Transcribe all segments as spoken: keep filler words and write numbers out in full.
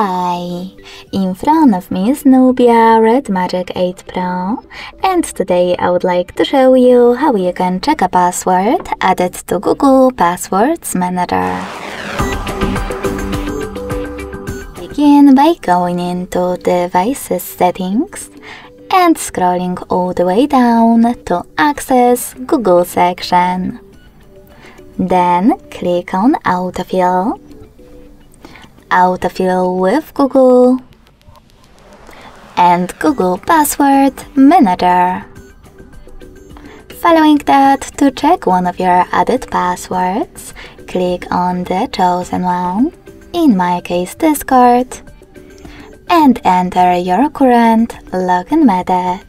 Hi! In front of me is Nubia Red Magic eight Pro, and today I would like to show you how you can check a password added to Google Password Manager. Begin by going into Devices Settings and scrolling all the way down to Access Google section. Then click on Autofill. Autofill with Google and Google Password Manager. Following that, to check one of your added passwords, click on the chosen one, in my case Discord, and enter your current login method.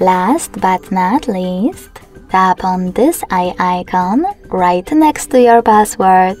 Last but not least, tap on this eye icon right next to your password